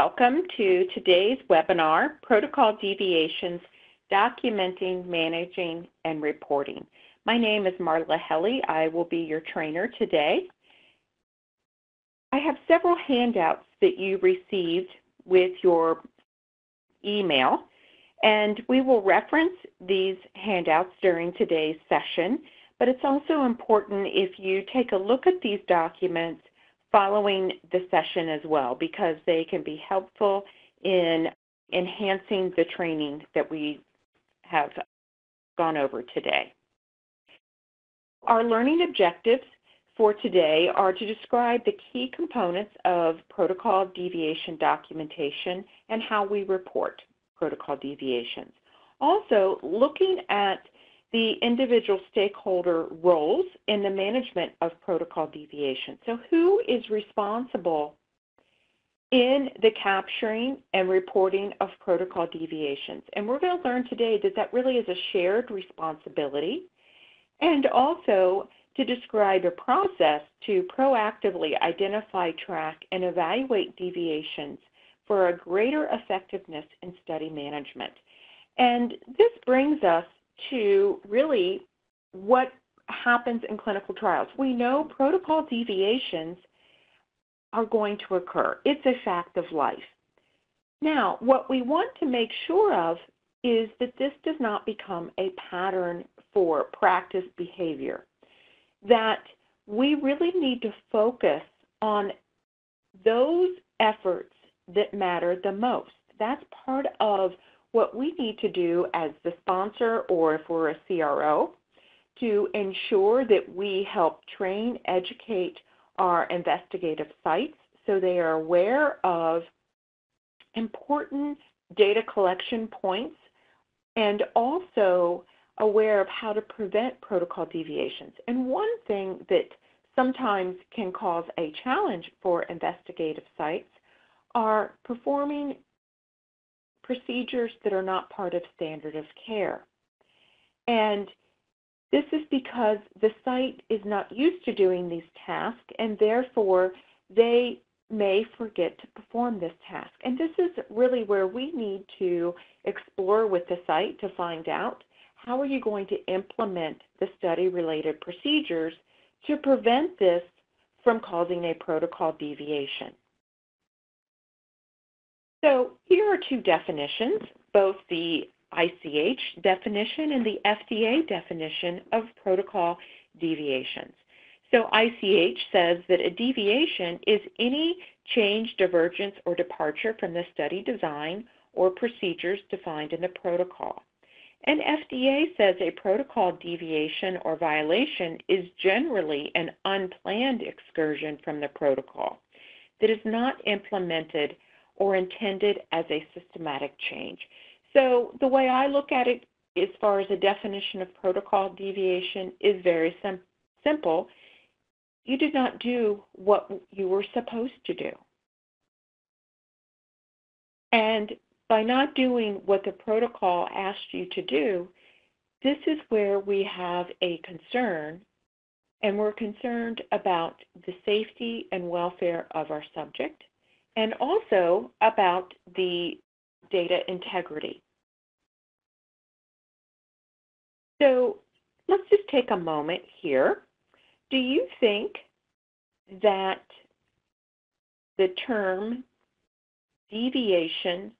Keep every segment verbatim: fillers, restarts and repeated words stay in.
Welcome to today's webinar, Protocol Deviations, Documenting, Managing, and Reporting. My name is Marla Helly. I will be your trainer today. I have several handouts that you received with your email, and we will reference these handouts during today's session, but it's also important if you take a look at these documents following the session as well, because they can be helpful in enhancing the training that we have gone over today. Our learning objectives for today are to describe the key components of protocol deviation documentation and how we report protocol deviations. Also, looking at the individual stakeholder roles in the management of protocol deviation. So who is responsible in the capturing and reporting of protocol deviations? And we're going to learn today that that really is a shared responsibility, and also to describe a process to proactively identify, track, and evaluate deviations for a greater effectiveness in study management. And this brings us to really what happens in clinical trials. We know protocol deviations are going to occur. It's a fact of life. Now, what we want to make sure of is that this does not become a pattern for practice behavior, that we really need to focus on those efforts that matter the most. That's part of what we need to do as the sponsor, or if we're a C R O, to ensure that we help train, educate our investigative sites so they are aware of important data collection points and also aware of how to prevent protocol deviations. And one thing that sometimes can cause a challenge for investigative sites are performing procedures that are not part of standard of care. And this is because the site is not used to doing these tasks, and therefore they may forget to perform this task. And this is really where we need to explore with the site to find out, how are you going to implement the study-related procedures to prevent this from causing a protocol deviation? So here are two definitions, both the I C H definition and the F D A definition of protocol deviations. So I C H says that a deviation is any change, divergence, or departure from the study design or procedures defined in the protocol. And F D A says a protocol deviation or violation is generally an unplanned excursion from the protocol that is not implemented or intended as a systematic change. So the way I look at it as far as a definition of protocol deviation is very sim simple. You did not do what you were supposed to do. And by not doing what the protocol asked you to do, this is where we have a concern, and we're concerned about the safety and welfare of our subject, and also about the data integrity. So let's just take a moment here. Do you think that the term deviation,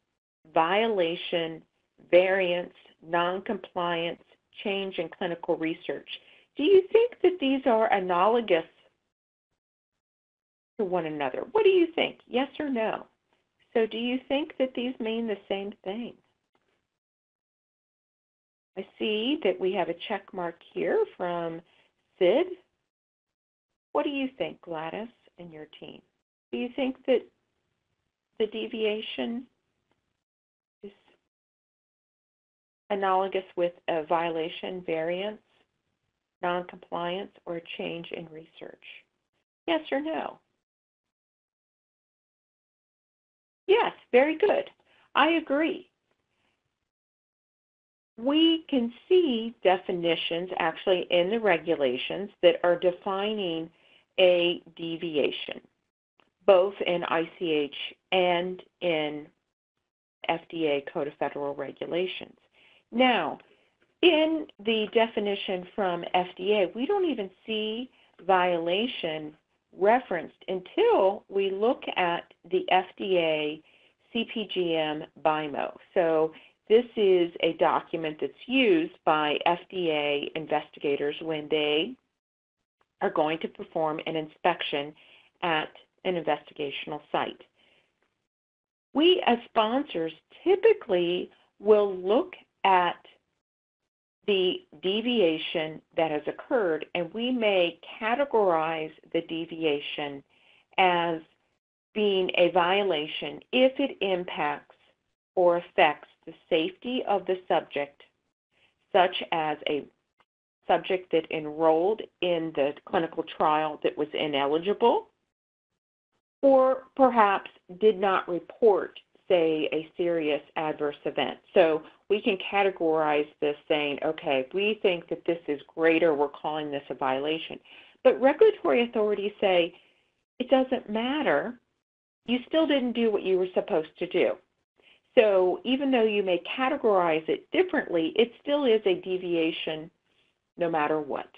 violation, variance, noncompliance, change in clinical research, do you think that these are analogous to one another? What do you think? Yes or no? So do you think that these mean the same thing? I see that we have a check mark here from Sid. What do you think, Gladys and your team? Do you think that the deviation is analogous with a violation, variance, noncompliance, or a change in research? Yes or no? Yes, very good. I agree. We can see definitions actually in the regulations that are defining a deviation. both in I C H and in F D A Code of Federal Regulations. Now, in the definition from F D A, we don't even see violation referenced until we look at the F D A C P G M BIMO. So this is a document that's used by F D A investigators when they are going to perform an inspection at an investigational site. We as sponsors typically will look at the deviation that has occurred, and we may categorize the deviation as being a violation if it impacts or affects the safety of the subject, such as a subject that enrolled in the clinical trial that was ineligible, or perhaps did not report, say, a serious adverse event. So we can categorize this saying, okay, we think that this is greater, we're calling this a violation. But regulatory authorities say, it doesn't matter, you still didn't do what you were supposed to do. So even though you may categorize it differently, it still is a deviation no matter what.